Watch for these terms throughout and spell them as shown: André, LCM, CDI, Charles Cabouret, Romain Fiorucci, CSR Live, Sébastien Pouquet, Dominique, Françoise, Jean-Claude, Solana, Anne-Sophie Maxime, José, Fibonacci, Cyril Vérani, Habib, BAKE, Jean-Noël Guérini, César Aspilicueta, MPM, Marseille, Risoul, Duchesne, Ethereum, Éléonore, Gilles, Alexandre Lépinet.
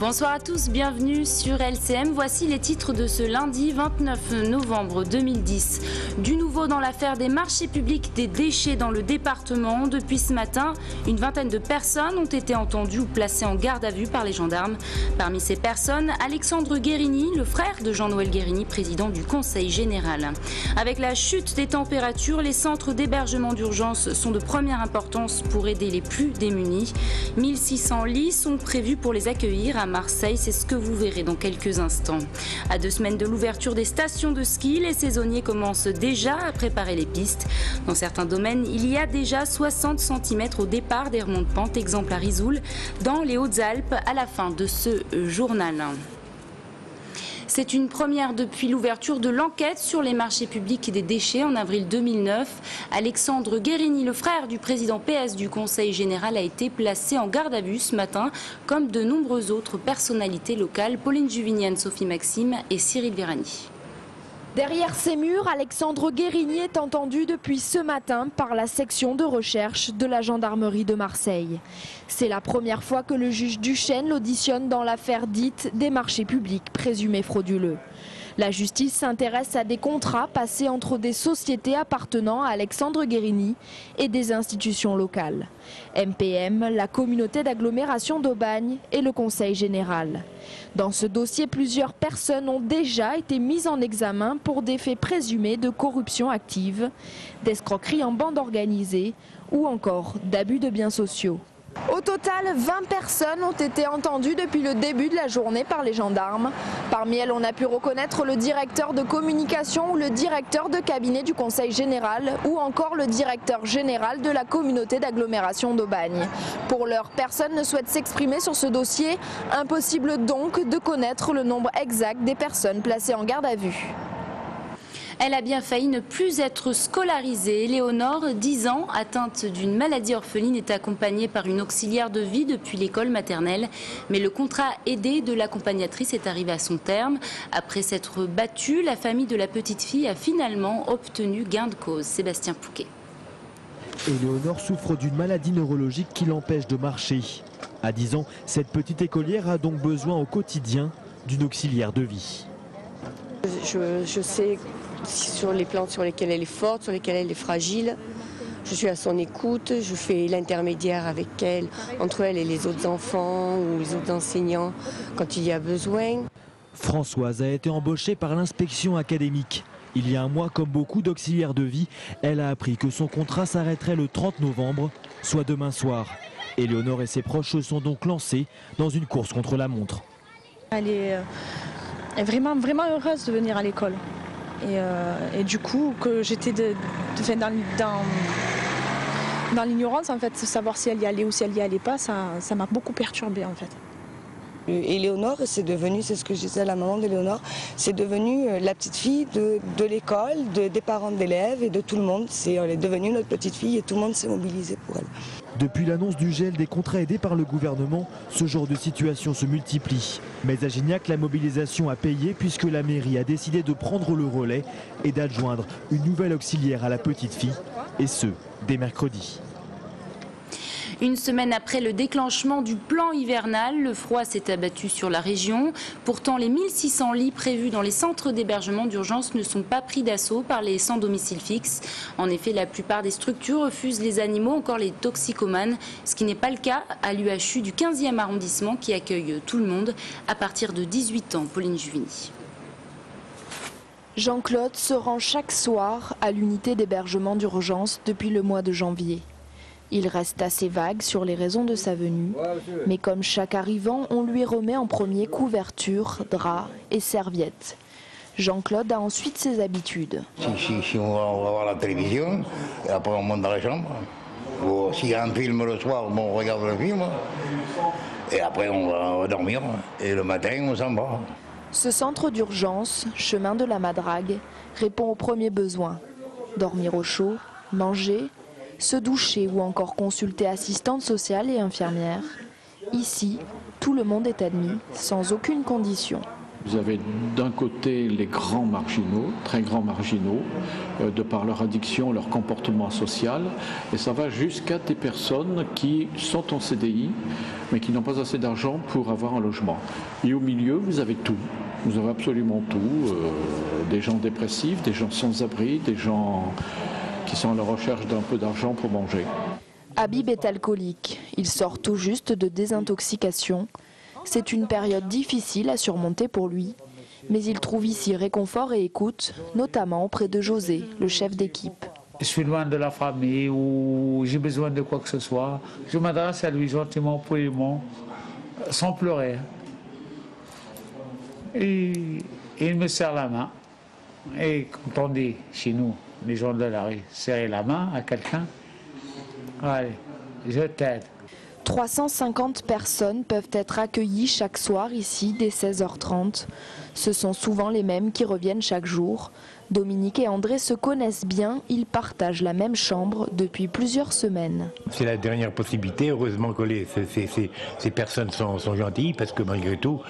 Bonsoir à tous, bienvenue sur LCM. Voici les titres de ce lundi 29 novembre 2010. Du nouveau dans l'affaire des marchés publics des déchets dans le département. Depuis ce matin, une vingtaine de personnes ont été entendues ou placées en garde à vue par les gendarmes. Parmi ces personnes, Alexandre Guérini, le frère de Jean-Noël Guérini, président du Conseil général. Avec la chute des températures, les centres d'hébergement d'urgence sont de première importance pour aider les plus démunis. 1600 lits sont prévus pour les accueillir à Marseille, c'est ce que vous verrez dans quelques instants. À 2 semaines de l'ouverture des stations de ski, les saisonniers commencent déjà à préparer les pistes. Dans certains domaines, il y a déjà 60 cm au départ des remontes-pentes, exemple à Risoul, dans les Hautes-Alpes, à la fin de ce journal. C'est une première depuis l'ouverture de l'enquête sur les marchés publics et des déchets en avril 2009. Alexandre Guérini, le frère du président PS du Conseil général, a été placé en garde à vue ce matin, comme de nombreuses autres personnalités locales, Pauline Juvigny, Anne-Sophie Maxime et Cyril Vérani. Derrière ces murs, Alexandre Guérini est entendu depuis ce matin par la section de recherche de la gendarmerie de Marseille. C'est la première fois que le juge Duchesne l'auditionne dans l'affaire dite des marchés publics présumés frauduleux. La justice s'intéresse à des contrats passés entre des sociétés appartenant à Alexandre Guérini et des institutions locales. MPM, la communauté d'agglomération d'Aubagne et le Conseil général. Dans ce dossier, plusieurs personnes ont déjà été mises en examen pour des faits présumés de corruption active, d'escroquerie en bande organisée ou encore d'abus de biens sociaux. Au total, 20 personnes ont été entendues depuis le début de la journée par les gendarmes. Parmi elles, on a pu reconnaître le directeur de communication ou le directeur de cabinet du Conseil général ou encore le directeur général de la communauté d'agglomération d'Aubagne. Pour l'heure, personne ne souhaite s'exprimer sur ce dossier. Impossible donc de connaître le nombre exact des personnes placées en garde à vue. Elle a bien failli ne plus être scolarisée. Éléonore, 10 ans, atteinte d'une maladie orpheline, est accompagnée par une auxiliaire de vie depuis l'école maternelle. Mais le contrat aidé de l'accompagnatrice est arrivé à son terme. Après s'être battue, la famille de la petite fille a finalement obtenu gain de cause. Sébastien Pouquet. Éléonore souffre d'une maladie neurologique qui l'empêche de marcher. À 10 ans, cette petite écolière a donc besoin au quotidien d'une auxiliaire de vie. Je sais sur les plans sur lesquels elle est forte, sur lesquels elle est fragile. Je suis à son écoute, je fais l'intermédiaire avec elle, entre elle et les autres enfants ou les autres enseignants quand il y a besoin. Françoise a été embauchée par l'inspection académique. Il y a un mois, comme beaucoup d'auxiliaires de vie, elle a appris que son contrat s'arrêterait le 30 novembre, soit demain soir. Éléonore et ses proches sont donc lancés dans une course contre la montre. Elle est vraiment, vraiment heureuse de venir à l'école. Et du coup, que j'étais dans l'ignorance, en fait, savoir si elle y allait ou si elle y allait pas, ça m'a beaucoup perturbée, en fait. Éléonore, c'est devenu, c'est ce que je disais à la maman d'Éléonore, c'est devenu la petite fille de l'école, des parents d'élèves et de tout le monde. Elle est devenue notre petite fille et tout le monde s'est mobilisé pour elle. Depuis l'annonce du gel des contrats aidés par le gouvernement, ce genre de situation se multiplie. Mais à Gignac, la mobilisation a payé puisque la mairie a décidé de prendre le relais et d'adjoindre une nouvelle auxiliaire à la petite fille, et ce, dès mercredi. Une semaine après le déclenchement du plan hivernal, le froid s'est abattu sur la région. Pourtant, les 1600 lits prévus dans les centres d'hébergement d'urgence ne sont pas pris d'assaut par les sans domicile fixe. En effet, la plupart des structures refusent les animaux, encore les toxicomanes, ce qui n'est pas le cas à l'UHU du 15e arrondissement qui accueille tout le monde à partir de 18 ans. Pauline Juvigny. Jean-Claude se rend chaque soir à l'unité d'hébergement d'urgence depuis le mois de janvier. Il reste assez vague sur les raisons de sa venue, mais comme chaque arrivant, on lui remet en premier couverture, draps et serviettes. Jean-Claude a ensuite ses habitudes. Si on va voir la télévision, et après on monte dans la chambre. Ou s'il y a un film le soir, bon, on regarde le film, et après on va dormir, et le matin on s'en va. Ce centre d'urgence, chemin de la Madrague, répond aux premiers besoins. Dormir au chaud, manger, se doucher ou encore consulter assistantes sociales et infirmières. Ici, tout le monde est admis, sans aucune condition. Vous avez d'un côté les grands marginaux, très grands marginaux, de par leur addiction, leur comportement social, et ça va jusqu'à des personnes qui sont en CDI, mais qui n'ont pas assez d'argent pour avoir un logement. Et au milieu, vous avez tout. Vous avez absolument tout. Des gens dépressifs, des gens sans-abri, des gens qui sont à la recherche d'un peu d'argent pour manger. Habib est alcoolique. Il sort tout juste de désintoxication. C'est une période difficile à surmonter pour lui, mais il trouve ici réconfort et écoute, notamment auprès de José, le chef d'équipe. Je suis loin de la famille ou j'ai besoin de quoi que ce soit. Je m'adresse à lui gentiment, poliment, sans pleurer. Et il me serre la main. Et quand on dit chez nous, les gens de la rue, serrer la main à quelqu'un, allez, je t'aide. 350 personnes peuvent être accueillies chaque soir ici dès 16h30. Ce sont souvent les mêmes qui reviennent chaque jour. Dominique et André se connaissent bien, ils partagent la même chambre depuis plusieurs semaines. C'est la dernière possibilité, heureusement que ces personnes sont gentilles parce que malgré tout,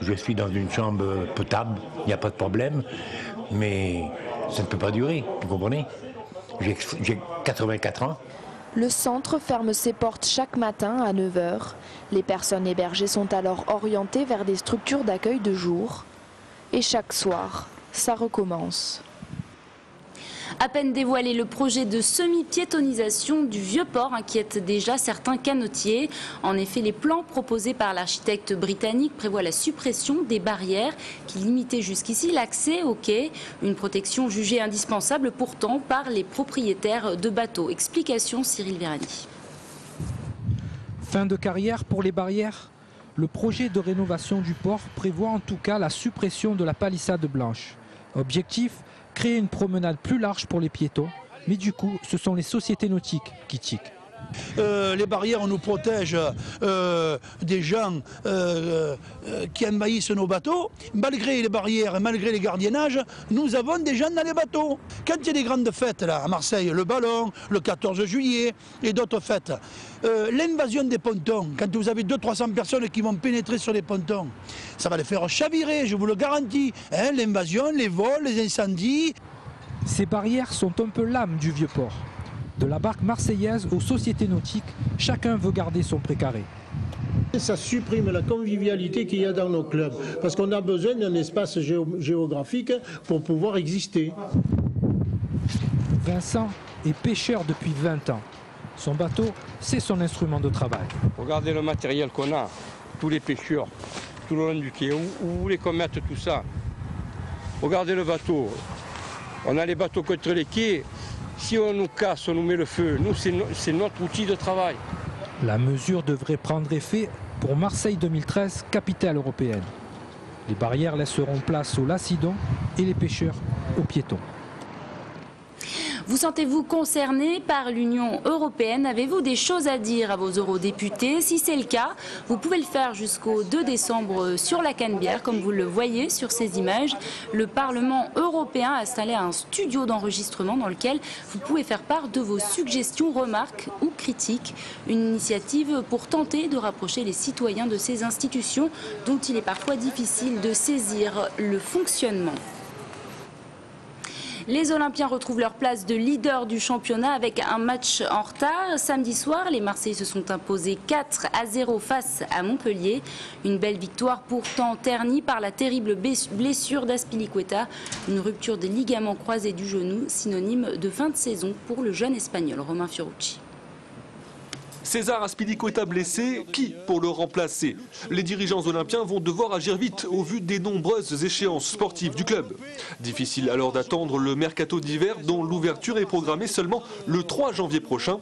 je suis dans une chambre potable, il n'y a pas de problème, mais ça ne peut pas durer, vous comprenez? J'ai 84 ans. Le centre ferme ses portes chaque matin à 9h. Les personnes hébergées sont alors orientées vers des structures d'accueil de jour. Et chaque soir, ça recommence. À peine dévoilé, le projet de semi-piétonisation du Vieux-Port inquiète déjà certains canotiers. En effet, les plans proposés par l'architecte britannique prévoient la suppression des barrières qui limitaient jusqu'ici l'accès au quai. Une protection jugée indispensable pourtant par les propriétaires de bateaux. Explication Cyril Vérani. Fin de carrière pour les barrières. Le projet de rénovation du port prévoit en tout cas la suppression de la palissade blanche. Objectif ? Créer une promenade plus large pour les piétons, mais du coup, ce sont les sociétés nautiques qui tiquent. Les barrières, on nous protège des gens qui envahissent nos bateaux. Malgré les barrières, malgré les gardiennages, nous avons des gens dans les bateaux. Quand il y a des grandes fêtes là, à Marseille, le ballon, le 14 juillet et d'autres fêtes, l'invasion des pontons, quand vous avez 200-300 personnes qui vont pénétrer sur les pontons, ça va les faire chavirer, je vous le garantis. Hein, l'invasion, les vols, les incendies. Ces barrières sont un peu l'âme du Vieux-Port. De la barque marseillaise aux sociétés nautiques, chacun veut garder son précaré. Ça supprime la convivialité qu'il y a dans nos clubs, parce qu'on a besoin d'un espace géographique pour pouvoir exister. Vincent est pêcheur depuis 20 ans. Son bateau, c'est son instrument de travail. Regardez le matériel qu'on a, tous les pêcheurs, tout le long du quai, où vous voulez qu'on mette tout ça. Regardez le bateau, on a les bateaux contre les quais. Si on nous casse, on nous met le feu. Nous, c'est notre outil de travail. La mesure devrait prendre effet pour Marseille 2013, capitale européenne. Les barrières laisseront place aux lacidons et les pêcheurs aux piétons. Vous sentez-vous concerné par l'Union européenne? Avez-vous des choses à dire à vos eurodéputés? Si c'est le cas, vous pouvez le faire jusqu'au 2 décembre sur la Canebière, comme vous le voyez sur ces images. Le Parlement européen a installé un studio d'enregistrement dans lequel vous pouvez faire part de vos suggestions, remarques ou critiques. Une initiative pour tenter de rapprocher les citoyens de ces institutions dont il est parfois difficile de saisir le fonctionnement. Les Olympiens retrouvent leur place de leader du championnat avec un match en retard. Samedi soir, les Marseillais se sont imposés 4-0 face à Montpellier. Une belle victoire pourtant ternie par la terrible blessure d'Aspilicueta. Une rupture des ligaments croisés du genou, synonyme de fin de saison pour le jeune Espagnol Romain Fiorucci. César Aspilicueta blessé, qui pour le remplacer? Les dirigeants olympiens vont devoir agir vite au vu des nombreuses échéances sportives du club. Difficile alors d'attendre le mercato d'hiver dont l'ouverture est programmée seulement le 3 janvier prochain.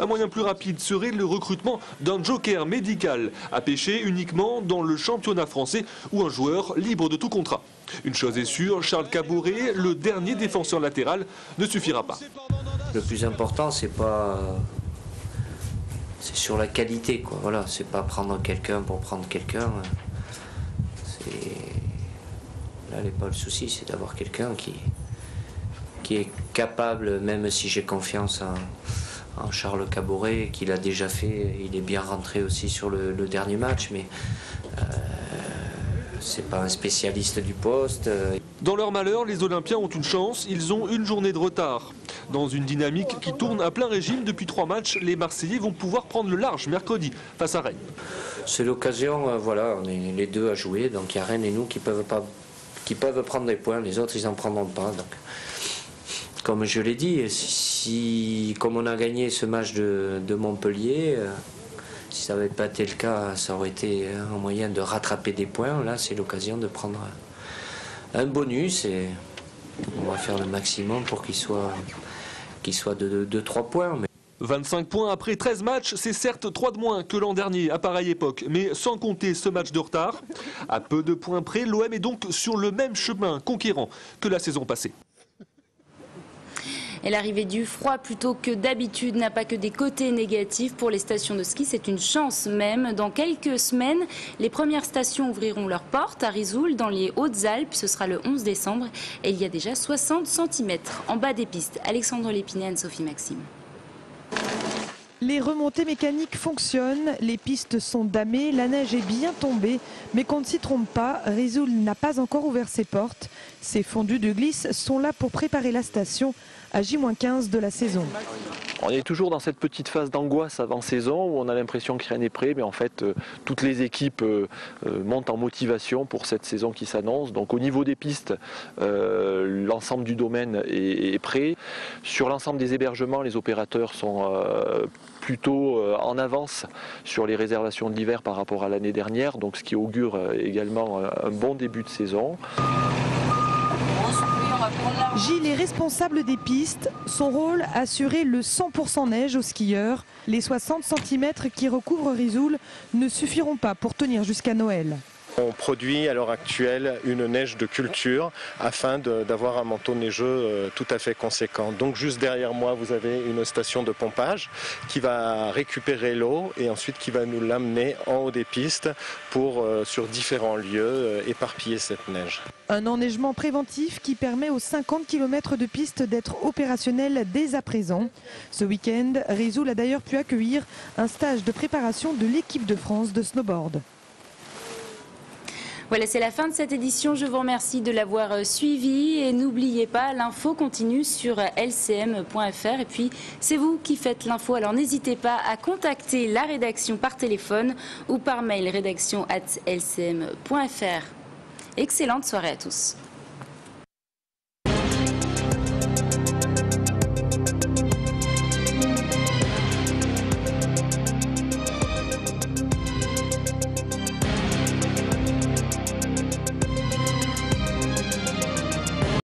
Un moyen plus rapide serait le recrutement d'un joker médical à pêcher uniquement dans le championnat français ou un joueur libre de tout contrat. Une chose est sûre, Charles Cabouret, le dernier défenseur latéral, ne suffira pas. Le plus important, c'est pas... C'est sur la qualité, quoi. Voilà, c'est pas prendre quelqu'un pour prendre quelqu'un. Là, n'est pas le souci, c'est d'avoir quelqu'un qui est capable, même si j'ai confiance en Charles Cabouret, qu'il a déjà fait. Il est bien rentré aussi sur le dernier match, mais c'est pas un spécialiste du poste. Dans leur malheur, les Olympiens ont une chance, ils ont une journée de retard. Dans une dynamique qui tourne à plein régime depuis 3 matchs, les Marseillais vont pouvoir prendre le large mercredi face à Rennes. C'est l'occasion, voilà, on est les deux à jouer, donc il y a Rennes et nous qui peuvent prendre des points, les autres ils n'en prendront pas. Donc, comme je l'ai dit, comme on a gagné ce match de Montpellier, si ça n'avait pas été le cas, ça aurait été un moyen de rattraper des points. Là, c'est l'occasion de prendre un bonus et on va faire le maximum pour qu'il soit de 3 points. 25 points après 13 matchs, c'est certes 3 de moins que l'an dernier à pareille époque, mais sans compter ce match de retard. À peu de points près, l'OM est donc sur le même chemin conquérant que la saison passée. Et l'arrivée du froid plutôt que d'habitude n'a pas que des côtés négatifs pour les stations de ski. C'est une chance même. Dans quelques semaines, les premières stations ouvriront leurs portes à Risoul dans les Hautes-Alpes. Ce sera le 11 décembre et il y a déjà 60 cm en bas des pistes. Alexandre Lépinet et Anne-Sophie Maxime. Les remontées mécaniques fonctionnent, les pistes sont damées, la neige est bien tombée. Mais qu'on ne s'y trompe pas, Risoul n'a pas encore ouvert ses portes. Ces fondus de glisse sont là pour préparer la station à J-15 de la saison. On est toujours dans cette petite phase d'angoisse avant saison où on a l'impression que rien n'est prêt, mais en fait toutes les équipes montent en motivation pour cette saison qui s'annonce. Donc au niveau des pistes, l'ensemble du domaine est prêt. Sur l'ensemble des hébergements, les opérateurs sont plutôt en avance sur les réservations de l'hiver par rapport à l'année dernière, donc ce qui augure également un bon début de saison. Gilles est responsable des pistes. Son rôle, assurer le 100% neige aux skieurs. Les 60 cm qui recouvrent Risoul ne suffiront pas pour tenir jusqu'à Noël. On produit à l'heure actuelle une neige de culture afin d'avoir un manteau neigeux tout à fait conséquent. Donc juste derrière moi, vous avez une station de pompage qui va récupérer l'eau et ensuite qui va nous l'amener en haut des pistes pour, sur différents lieux, éparpiller cette neige. Un enneigement préventif qui permet aux 50 km de pistes d'être opérationnels dès à présent. Ce week-end, Risoul a d'ailleurs pu accueillir un stage de préparation de l'équipe de France de snowboard. Voilà, c'est la fin de cette édition. Je vous remercie de l'avoir suivi et n'oubliez pas, l'info continue sur lcm.fr et puis c'est vous qui faites l'info. Alors n'hésitez pas à contacter la rédaction par téléphone ou par mail rédaction@lcm.fr. Excellente soirée à tous.